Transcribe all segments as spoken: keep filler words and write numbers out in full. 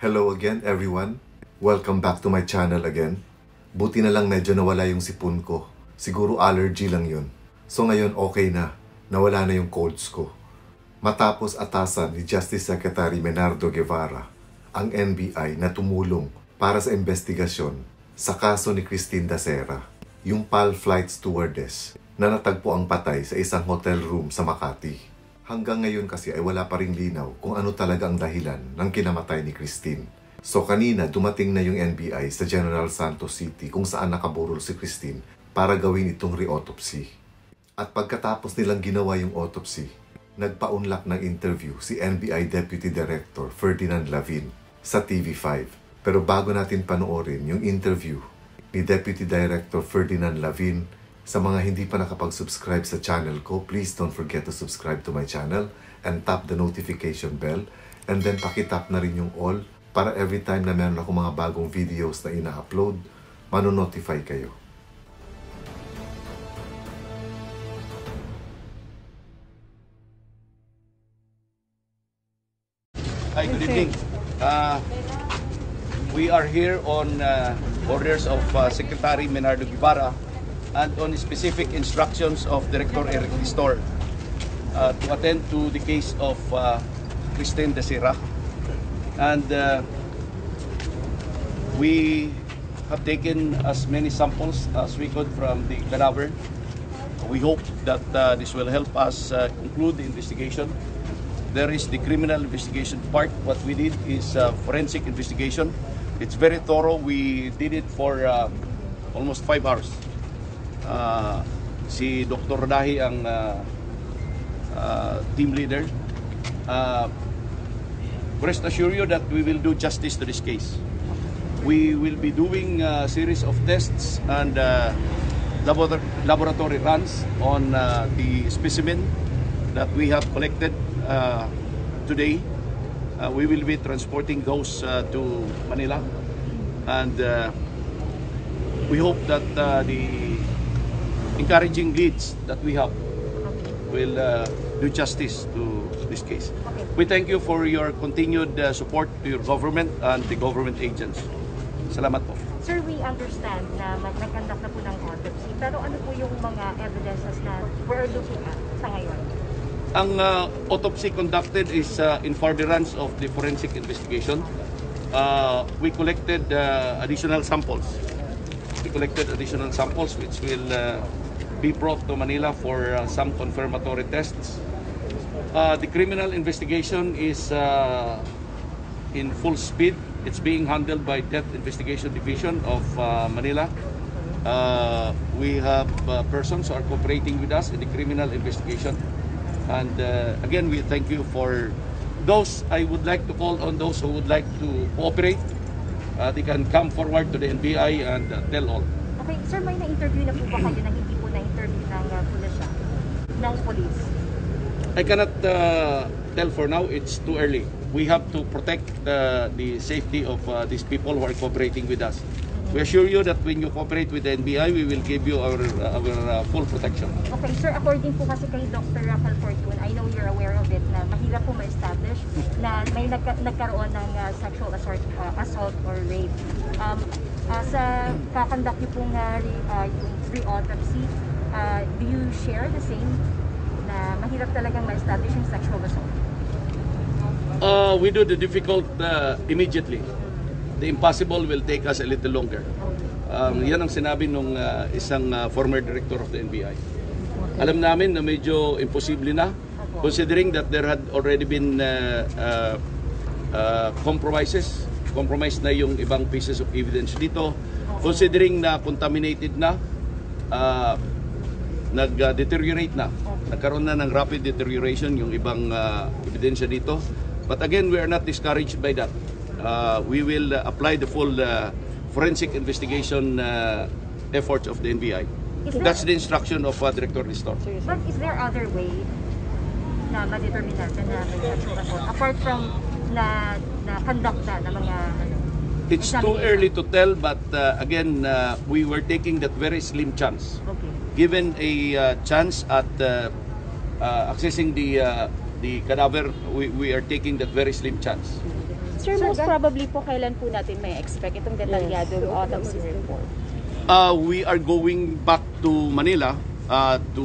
Hello again everyone. Welcome back to my channel again. Buti na lang medyo nawala yung sipon ko. Siguro allergy lang yun. So ngayon okay na. Nawala na yung colds ko. Matapos atasan ni Justice Secretary Menardo Guevara ang N B I na tumulong para sa investigasyon sa kaso ni Christine Dacera, yung P A L flight stewardess na natagpo ang patay sa isang hotel room sa Makati. Hanggang ngayon kasi ay wala pa ring linaw kung ano talaga ang dahilan ng kinamatay ni Christine. So kanina dumating na yung N B I sa General Santos City kung saan nakaburol si Christine para gawin itong re-autopsy. At pagkatapos nilang ginawa yung autopsy, nagpaunlak ng interview si N B I Deputy Director Ferdinand Lavin sa T V five. Pero bago natin panoorin yung interview ni Deputy Director Ferdinand Lavin, sa mga hindi pa nakapag-subscribe sa channel ko, please don't forget to subscribe to my channel and tap the notification bell. And then pakitap na rin yung all para every time na meron ako mga bagong videos na ina-upload, manonotify kayo. Hi, good evening. Uh, we are here on uh, orders of uh, Secretary Menardo Guevara and on specific instructions of Director Eric D. Storr uh, to attend to the case of uh, Christine Dacera. And uh, we have taken as many samples as we could from the cadaver. We hope that uh, this will help us uh, conclude the investigation. There is the criminal investigation part. What we did is uh, forensic investigation. It's very thorough. We did it for uh, almost five hours. Uh, si Doctor Dahi ang uh, uh, team leader. Uh, rest assure you that we will do justice to this case. We will be doing a series of tests and uh, labor laboratory runs on uh, the specimen that we have collected uh, today. Uh, we will be transporting those uh, to Manila, and uh, we hope that uh, the encouraging leads that we have will uh, do justice to this case. Okay. We thank you for your continued uh, support to your government and the government agents. Salamat po. Sir, we understand na mag-conduct na po ng autopsy, pero ano po yung mga evidences na we're looking at sa ngayon? Ang uh, autopsy conducted is uh, in furtherance of the forensic investigation. Uh, we collected uh, additional samples. We collected additional samples which will uh, be brought to Manila for uh, some confirmatory tests. Uh, the criminal investigation is uh, in full speed. It's being handled by Death Investigation Division of uh, Manila. Uh, we have uh, persons who are cooperating with us in the criminal investigation. And uh, again, we thank you for those. I would like to call on those who would like to cooperate. Uh, they can come forward to the N B I and uh, tell all. Okay, sir, may na-interview na po ba kayo na hindi po na-interview ng uh, pulisya, ng police? I cannot uh, tell for now. It's too early. We have to protect uh, the safety of uh, these people who are cooperating with us. We assure you that when you cooperate with the N B I, we will give you our, uh, our uh, full protection. Okay, sir, according po kasi kay Doctor Rafael Fortune, I know you're aware of it, na mahirap po ma-establish na may nagka nagkaroon ng uh, sexual assault, uh, assault or rape. Um, uh, sa kakandak niyo pong uh, re, uh, yung re-autopsy, uh, do you share the same na mahirap talagang ma-establish yung sexual assault? Uh, we do the difficult uh, immediately. The impossible will take us a little longer. Um, yan ang sinabi nung uh, isang uh, former director of the N B I. Alam namin na medyo imposible na, considering that there had already been uh, uh, uh, compromises, compromised na yung ibang pieces of evidence dito, considering na contaminated na, uh, nag-deteriorate na, nagkaroon na ng rapid deterioration yung ibang uh, ebidensya dito. But again, we are not discouraged by that. Uh, we will uh, apply the full uh, forensic investigation uh, efforts of the N B I. There, That's the instruction of uh, Director Ristor. But is there other way na ma-determine natin na sexual assault apart from na, na conduct na, na mga... It's too early to tell, but uh, again, uh, we were taking that very slim chance. Okay. Given a uh, chance at uh, uh, accessing the, uh, the cadaver, we, we are taking that very slim chance. Sir, Sir most probably po kailan po natin may expect itong detalyado yes. autopsy report? Uh, we are going back to Manila uh, to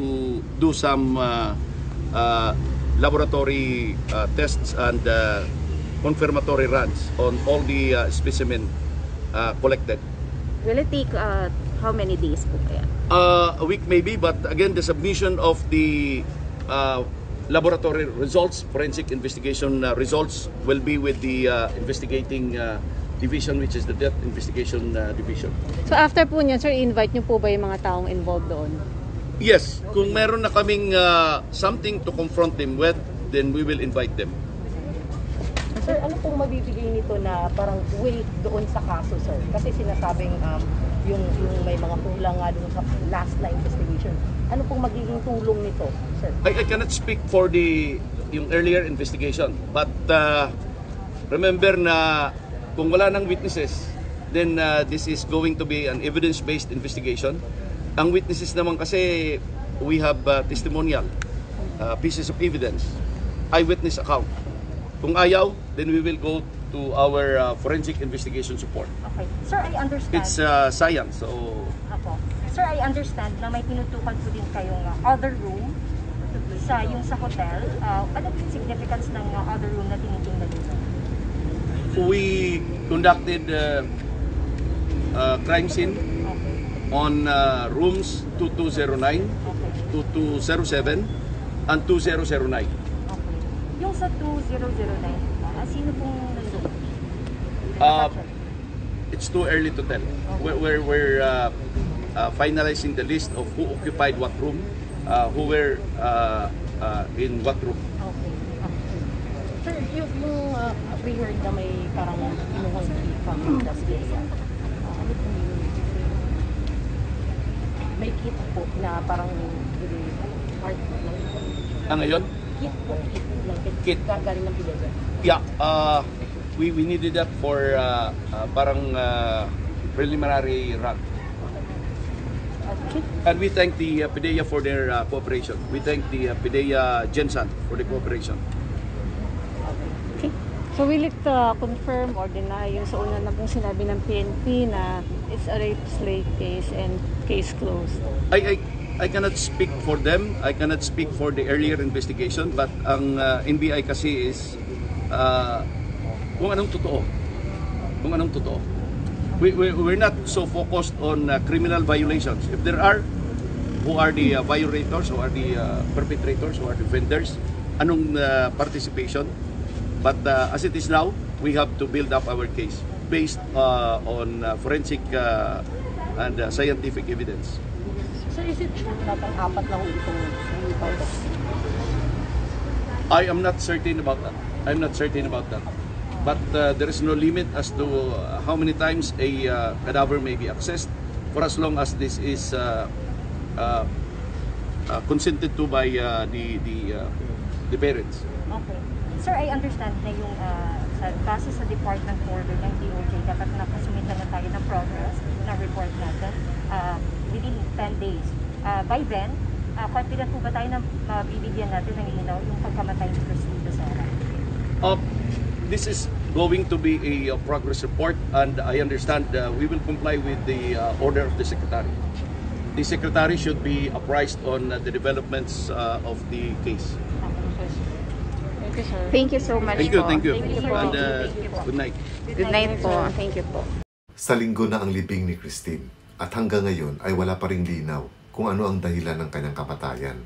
do some uh, uh, laboratory uh, tests and uh, confirmatory runs on all the uh, specimen uh, collected. Will it take uh, how many days po kaya? Uh, a week maybe, but again the submission of the uh, laboratory results, forensic investigation uh, results, will be with the uh, investigating uh, division, which is the death investigation uh, division. So after po niya, sir, invite niyo po ba yung mga taong involved doon? Yes. Kung meron na kaming uh, something to confront them with, then we will invite them. Sir, ano pong mabibigay nito na parang weight doon sa kaso, sir? Kasi sinasabing um, yung, yung may mga kulang nga doon sa last na investigation. Ano pong magiging tulong nito, sir? I, I cannot speak for the yung earlier investigation. But uh, remember na kung wala ng witnesses, then uh, this is going to be an evidence-based investigation. Ang witnesses naman kasi, we have uh, testimonial, uh, pieces of evidence, eyewitness account. Kung ayaw, then we will go to our uh, forensic investigation support. Okay. Sir, I understand. It's uh, science, so... Apo. Sir, I understand na may tinutukan po din kayong uh, other room sa yung sa hotel. Uh, ano yung significance ng uh, other room na tinitingnan din? We conducted uh, uh, crime scene okay. on uh, rooms two two zero nine, okay. two two zero seven, and two thousand nine. Okay. Yung sa two thousand nine, uh, sino pong nandun? Uh, it's too early to tell. Okay. We're... we're, we're uh, Uh, finalizing the list of who occupied what room, uh, who were uh, uh, in what room. Okay. Sir, yung uh, pre-heard na may parang inuhang key from the PIDEA, may kit po na parang part ng PIDEA. Ah, ngayon? Kit po, kit ng PIDEA. Gagaling ng PIDEA. Yeah, uh, we, we needed that for uh, uh, parang uh, preliminary rank. And we thank the uh, PIDEA for their uh, cooperation. We thank the uh, PIDEA GENSAT for the cooperation. Okay. So will it uh, confirm or deny yung sa una na pong sinabi ng P N P na it's a rape-slay case and case closed? I, I, I cannot speak for them. I cannot speak for the earlier investigation. But ang uh, N B I kasi is uh, kung anong totoo. Kung anong totoo. We, we, we're not so focused on uh, criminal violations. If there are, who are the uh, violators, who are the uh, perpetrators, who are the offenders, anong uh, participation. But uh, as it is now, we have to build up our case based uh, on uh, forensic uh, and uh, scientific evidence. So is it true na pang-apat na huli itong huli? I am not certain about that. I'm not certain about that. But uh, there is no limit as to uh, how many times a uh, cadaver may be accessed for as long as this is uh, uh, uh, consented to by uh, the the, uh, the parents. Okay. Sir, I understand na yung uh, sa kaso sa Department Order ng D O J, dapat nakasumita na tayo ng progress na report natin uh, within ten days. Uh, by then, uh, confident po ba tayo na mabibigyan natin ng linaw yung pagkamatay ni Christine Dacera? This is going to be a uh, progress report, and I understand uh, we will comply with the uh, order of the Secretary. The Secretary should be apprised on uh, the developments uh, of the case. Thank you, sir. Thank you so much. Thank you, thank you. Thank you, and, uh, thank you po. Good night. Good night po. Thank you po. Sa linggo na ang libing ni Christine, at hanggang ngayon ay wala pa ring linaw kung ano ang dahilan ng kanyang kamatayan.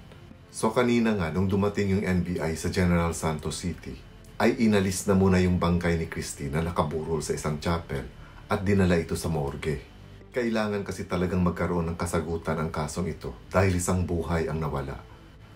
So kanina nga, nung dumating yung N B I sa General Santos City, ay inalis na muna yung bangkay ni Christine na nakaburol sa isang chapel at dinala ito sa morgue. Kailangan kasi talagang magkaroon ng kasagutan ang kasong ito dahil isang buhay ang nawala.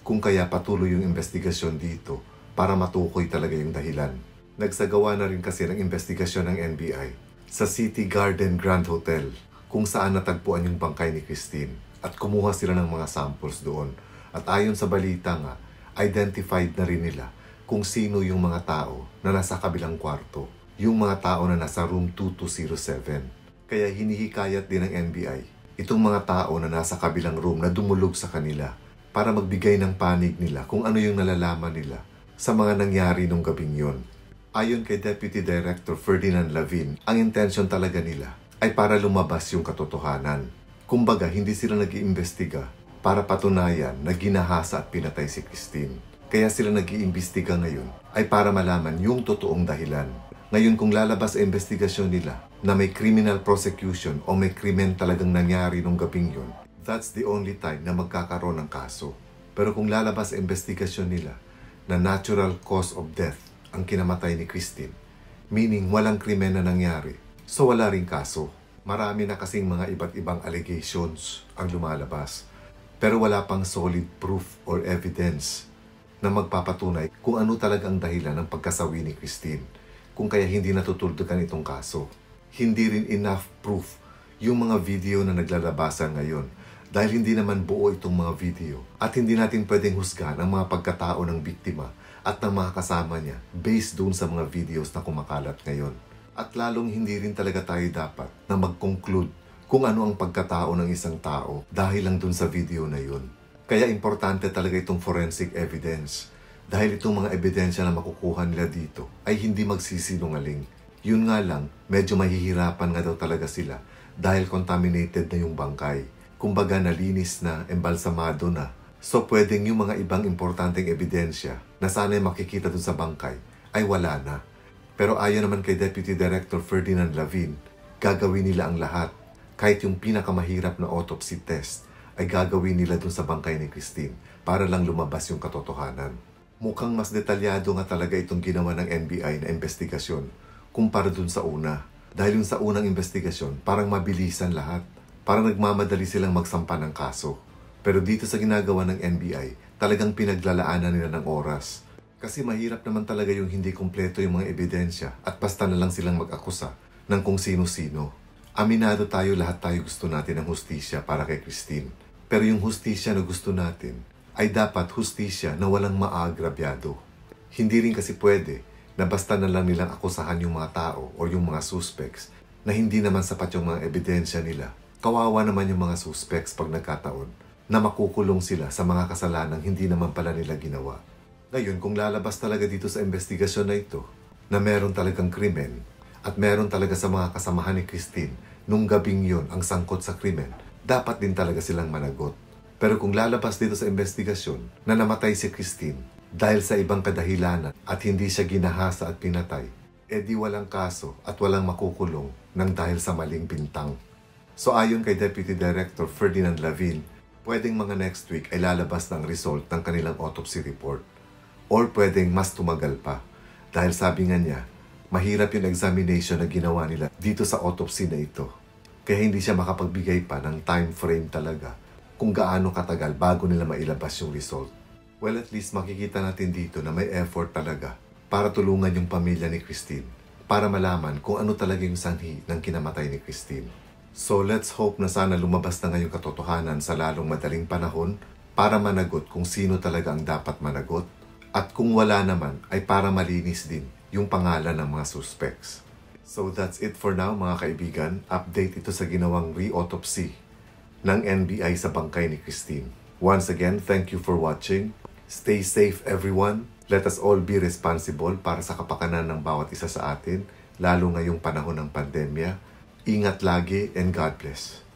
Kung kaya patuloy yung investigasyon dito para matukoy talaga yung dahilan. Nagsagawa na rin kasi ng investigasyon ng N B I sa City Garden Grand Hotel kung saan natagpuan yung bangkay ni Christine at kumuha sila ng mga samples doon. At ayon sa balita nga, identified na rin nila kung sino yung mga tao na nasa kabilang kwarto, yung mga tao na nasa room two two zero seven. Kaya hinihikayat din ng N B I itong mga tao na nasa kabilang room na dumulog sa kanila para magbigay ng panig nila kung ano yung nalalaman nila sa mga nangyari nung gabing yun. Ayon kay Deputy Director Ferdinand Lavin, ang intensyon talaga nila ay para lumabas yung katotohanan. Kumbaga, hindi sila nag-iimbestiga para patunayan na ginahasa at pinatay si Christine. Kaya sila nag-iimbestiga ngayon ay para malaman yung totoong dahilan. Ngayon kung lalabas ang investigasyon nila na may criminal prosecution o may krimen talagang nangyari nung gabing yun, that's the only time na magkakaroon ng kaso. Pero kung lalabas ang investigasyon nila na natural cause of death ang kinamatay ni Christine, meaning walang krimen na nangyari, so wala ring kaso. Marami na kasing mga iba't ibang allegations ang lumalabas, pero wala pang solid proof or evidence na magpapatunay kung ano talagang dahilan ng pagkasawi ni Christine, kung kaya hindi natutuldukan itong kaso. Hindi rin enough proof yung mga video na naglalabasan ngayon, dahil hindi naman buo itong mga video at hindi natin pwedeng husgahan ang mga pagkatao ng biktima at ng mga kasama niya based doon sa mga videos na kumakalat ngayon. At lalong hindi rin talaga tayo dapat na mag-conclude kung ano ang pagkatao ng isang tao dahil lang doon sa video na yun. Kaya importante talaga itong forensic evidence, dahil itong mga ebidensya na makukuha nila dito ay hindi magsisinungaling. Yun nga lang, medyo mahihirapan nga daw talaga sila dahil contaminated na yung bangkay. Kumbaga nalinis na, embalsamado na. So pwedeng yung mga ibang importanteng ebidensya na sana'y makikita dun sa bangkay ay wala na. Pero ayon naman kay Deputy Director Ferdinand Lavin, gagawin nila ang lahat. Kahit yung pinakamahirap na autopsy test ay gagawin nila dun sa bangkay ni Christine para lang lumabas yung katotohanan. Mukhang mas detalyado nga talaga itong ginawa ng N B I na investigasyon kumpara dun sa una. Dahil yung sa unang investigasyon, parang mabilisan lahat. Parang nagmamadali silang magsampa ng kaso. Pero dito sa ginagawa ng N B I, talagang pinaglalaanan nila ng oras. Kasi mahirap naman talaga yung hindi kumpleto yung mga ebidensya at basta na lang silang mag-akusa ng kung sino-sino. Aminado tayo, lahat tayo gusto natin ng hustisya para kay Christine. Pero yung hustisya na gusto natin ay dapat hustisya na walang maagrabyado. Hindi rin kasi pwede na basta na lang nilang akusahan yung mga tao o yung mga suspects na hindi naman sapat yung mga ebidensya nila. Kawawa naman yung mga suspects pag nagkataon na makukulong sila sa mga kasalanang hindi naman pala nila ginawa. Ngayon, kung lalabas talaga dito sa investigasyon na ito na meron talagang krimen at meron talaga sa mga kasamahan ni Christine nung gabing yon ang sangkot sa krimen, dapat din talaga silang managot. Pero kung lalabas dito sa investigasyon na namatay si Christine dahil sa ibang kadahilanan at hindi siya ginahasa at pinatay, edi walang kaso at walang makukulong nang dahil sa maling bintang. So ayon kay Deputy Director Ferdinand Lavin, pwedeng mga next week ay lalabas ng result ng kanilang autopsy report. Or pwedeng mas tumagal pa. Dahil sabi nga niya, mahirap yung examination na ginawa nila dito sa autopsy na ito. Kaya hindi siya makapagbigay pa ng time frame talaga kung gaano katagal bago nila mailabas yung result. Well, at least makikita natin dito na may effort talaga para tulungan yung pamilya ni Christine, para malaman kung ano talaga yung sanhi ng kinamatay ni Christine. So let's hope na sana lumabas na ngayong katotohanan sa lalong madaling panahon para managot kung sino talaga ang dapat managot, at kung wala naman ay para malinis din yung pangalan ng mga suspects. So that's it for now mga kaibigan. Update ito sa ginawang re-autopsy ng N B I sa bangkay ni Christine. Once again, thank you for watching. Stay safe everyone. Let us all be responsible para sa kapakanan ng bawat isa sa atin, lalo ngayong panahon ng pandemya. Ingat lagi and God bless.